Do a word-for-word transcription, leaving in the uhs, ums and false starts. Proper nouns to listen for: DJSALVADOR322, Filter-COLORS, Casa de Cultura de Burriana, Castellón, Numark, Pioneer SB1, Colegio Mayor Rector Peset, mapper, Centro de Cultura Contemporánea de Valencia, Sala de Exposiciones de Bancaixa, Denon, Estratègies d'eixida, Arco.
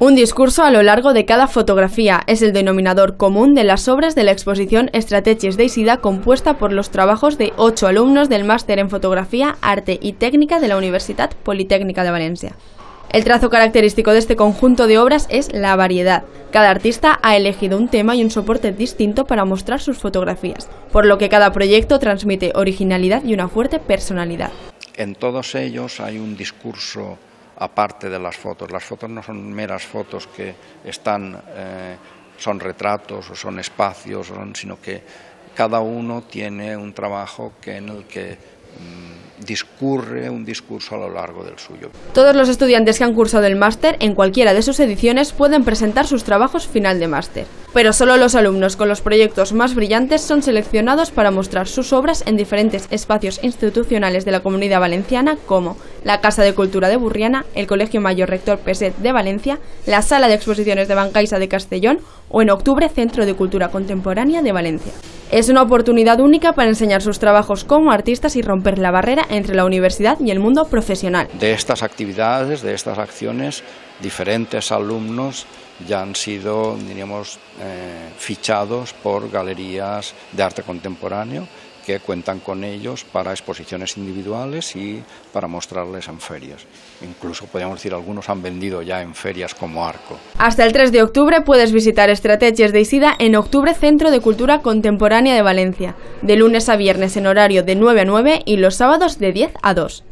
Un discurso a lo largo de cada fotografía es el denominador común de las obras de la exposición Estratègies d'eixida, compuesta por los trabajos de ocho alumnos del Máster en Fotografía, Arte y Técnica de la Universitat Politècnica de Valencia. El trazo característico de este conjunto de obras es la variedad. Cada artista ha elegido un tema y un soporte distinto para mostrar sus fotografías, por lo que cada proyecto transmite originalidad y una fuerte personalidad. En todos ellos hay un discurso aparte de las fotos. Las fotos no son meras fotos que están, eh, son retratos o son espacios, sino que cada uno tiene un trabajo que en el que mmm, discurre un discurso a lo largo del suyo. Todos los estudiantes que han cursado el máster en cualquiera de sus ediciones pueden presentar sus trabajos final de máster, pero solo los alumnos con los proyectos más brillantes son seleccionados para mostrar sus obras en diferentes espacios institucionales de la Comunidad Valenciana, como la Casa de Cultura de Burriana, el Colegio Mayor Rector Peset de Valencia, la Sala de Exposiciones de Bancaixa de Castellón o, en octubre, Centro de Cultura Contemporánea de Valencia. Es una oportunidad única para enseñar sus trabajos como artistas y romper la barrera entre la universidad y el mundo profesional. De estas actividades, de estas acciones, diferentes alumnos ya han sido, diríamos, eh, fichados por galerías de arte contemporáneo que cuentan con ellos para exposiciones individuales y para mostrarles en ferias. Incluso, podríamos decir, algunos han vendido ya en ferias como Arco. Hasta el tres de octubre puedes visitar Estratègies d'eixida en octubre Centro de Cultura Contemporánea de Valencia, de lunes a viernes en horario de nueve a nueve y los sábados de diez a dos.